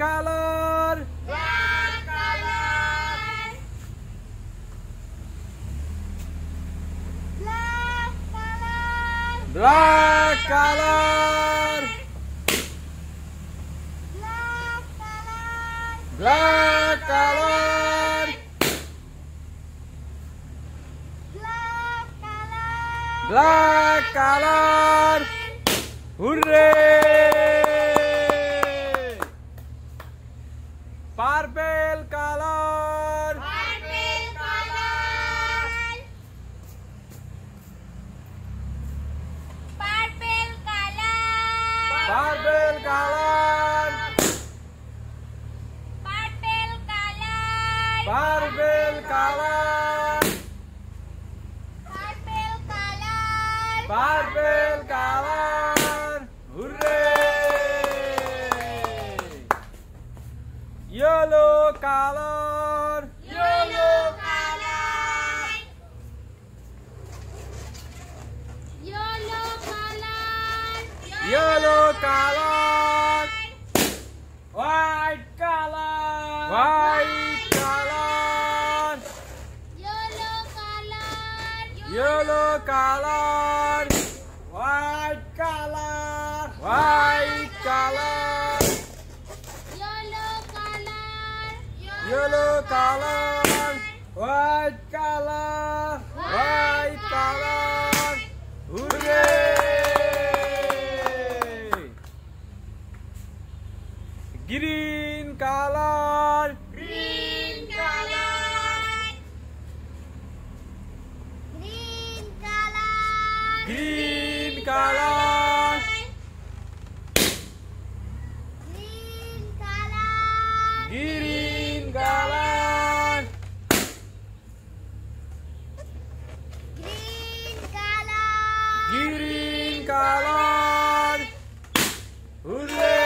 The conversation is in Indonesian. color. Black color. Black color. Black color. Black color. Black color. Black color. Hooray! Purple color. Purple color. Purple color. Purple color. Purple color. Purple color. Purple color. Purple color. Hooray! Yellow color. Yellow color. Yellow color. Yellow color. White color. White color. Yellow color. Yellow color. White color. White color. Yellow color, white color, white color. Hooray! Green color, green color, green color, green color. Green color. Hooray!